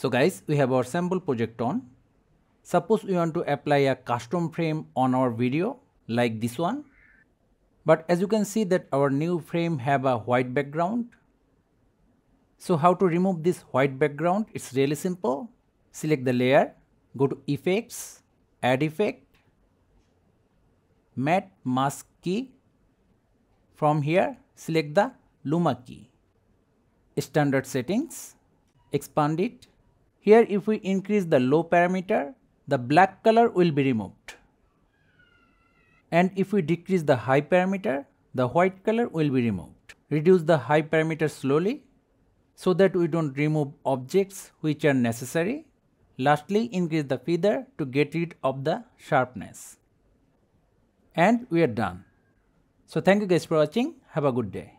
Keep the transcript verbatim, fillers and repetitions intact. So guys, we have our sample project on. Suppose we want to apply a custom frame on our video like this one. But as you can see that our new frame have a white background. So how to remove this white background? It's really simple. Select the layer, go to effects, add effect, matte mask key. From here, select the luma key, standard settings, expand it. Here if we increase the low parameter, the black color will be removed. And if we decrease the high parameter, the white color will be removed. Reduce the high parameter slowly so that we don't remove objects which are necessary. Lastly, increase the feather to get rid of the sharpness. And we are done. So thank you guys for watching. Have a good day.